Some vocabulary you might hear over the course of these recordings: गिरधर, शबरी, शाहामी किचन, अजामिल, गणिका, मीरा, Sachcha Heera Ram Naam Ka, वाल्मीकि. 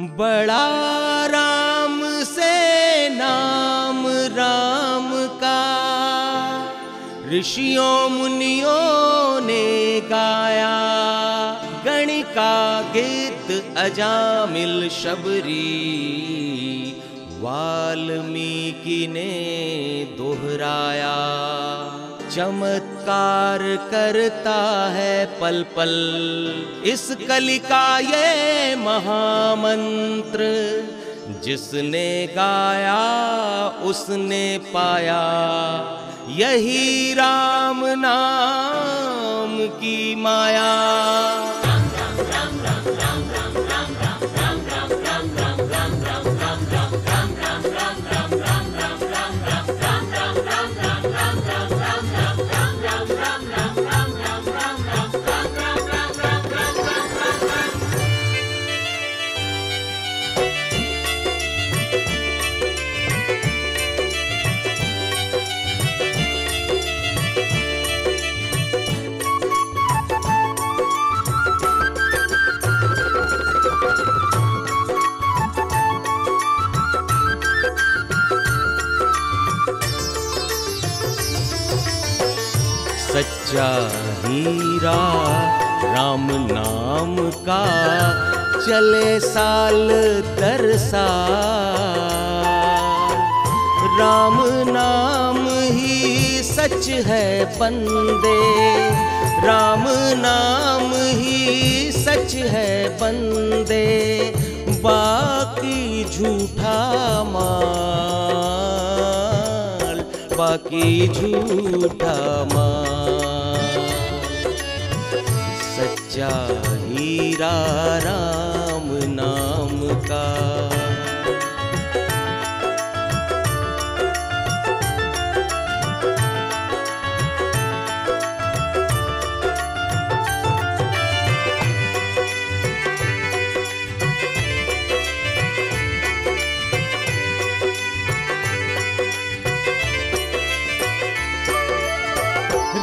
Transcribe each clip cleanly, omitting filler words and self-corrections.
बड़ा राम से नाम राम का ऋषियों मुनियों ने गाया। गणिका गीत अजामिल शबरी वाल्मीकि ने दोहराया। चमत्कार करता है पल पल इस कली का ये महामंत्र, जिसने गाया उसने पाया यही राम नाम की माया। सच्चा हीरा राम नाम का चले साल दर साल, राम नाम ही सच है बंदे, राम नाम ही सच है बंदे, बाकी झूठा माल, बाकी झूठा माल। सच्चा हीरा राम नाम का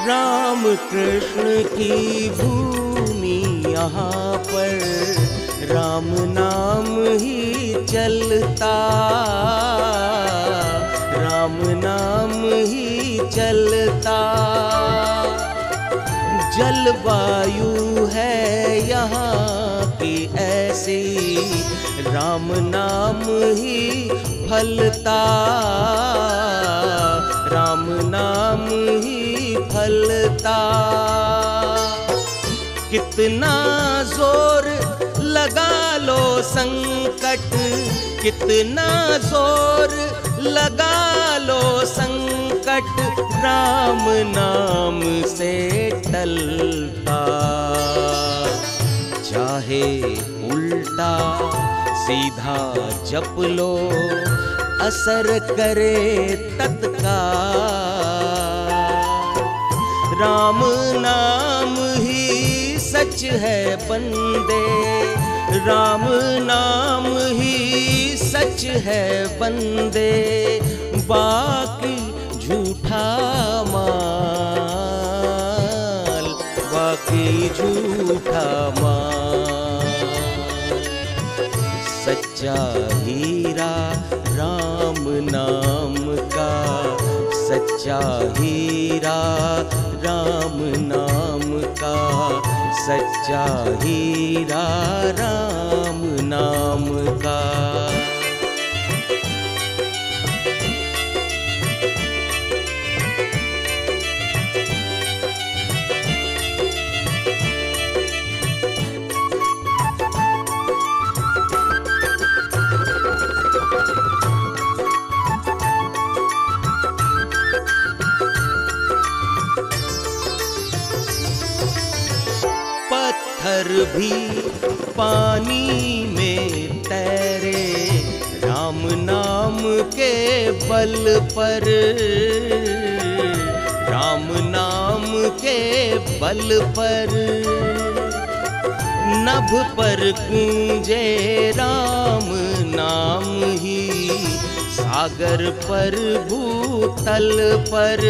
राम कृष्ण की भूमि यहाँ पर राम नाम ही चलता, राम नाम ही चलता। जलवायु है यहाँ की ऐसी राम नाम ही फलता, राम नाम ही फलता। कितना जोर लगा लो संकट, कितना जोर लगा लो संकट, राम नाम से टलता। चाहे उल्टा सीधा जप लो असर करे तत्काल, राम नाम ही सच है बंदे, राम नाम ही सच है बंदे, बाकी झूठा माल, बाकी झूठा माल। सच्चा हीरा राम नाम का, सच्चा हीरा राम नाम का, सच्चा हीरा राम नाम का। पत्थर भी पानी में तैरे राम नाम के बल पर, राम नाम के बल पर। नभ पर गूंजे राम नाम ही सागर पर भूतल पर,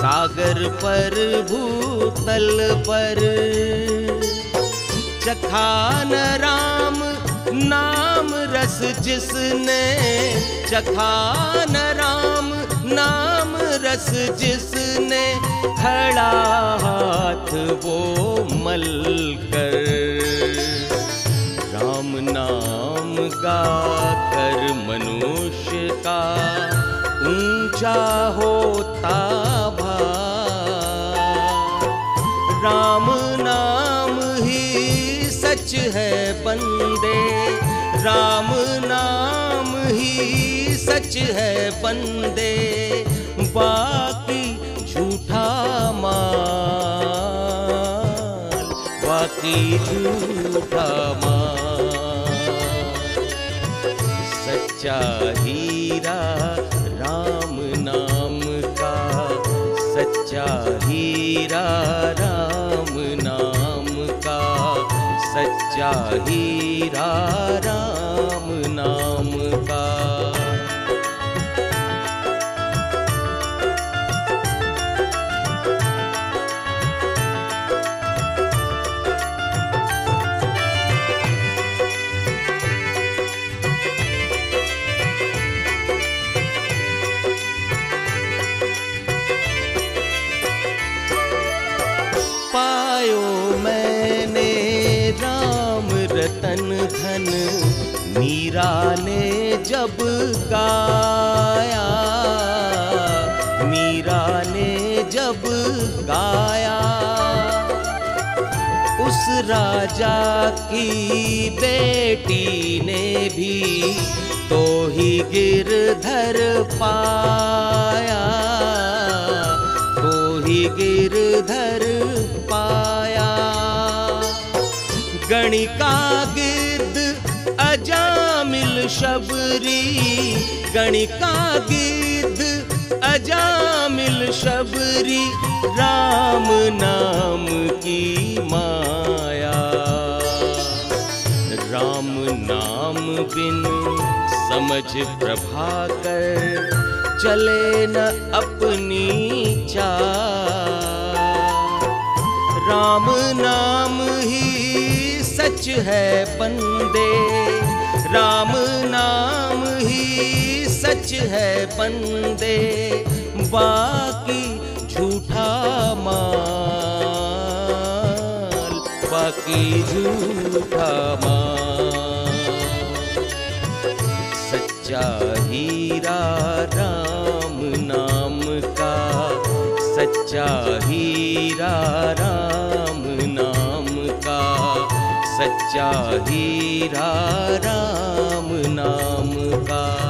सागर पर भूतल पर। चखान राम रस जिसने चखा न राम नाम रस जिसने खड़ा हाथ वो मल कर राम नाम गा कर मनुष्य का ऊंचा होता भाव। राम नाम ही सच है बंदे, राम नाम ही सच है बंदे, बाकी झूठा माल, बाकी झूठा माल। सच्चा हीरा राम नाम का, सच्चा हीरा राम नाम का, सच्चा हीरा राम नाम का। धन मीरा ने जब गाया, मीरा ने जब गाया, उस राजा की बेटी ने भी तो ही गिरधर पाया, तो ही गिरधर पाया। गणिका गिद्ध अजामिल शबरी, गणिका गिद्ध अजामिल शबरी, राम नाम की माया। राम नाम बिन समझ प्रभाकर चले न अपनी चाल। राम नाम ही सच है बंदे, राम नाम ही सच है बंदे, बाकी झूठा माल, बाकी झूठा माल। सच्चा हीरा राम नाम का, सच्चा हीरा राम नाम का, सच्चा हीरा राम नाम का।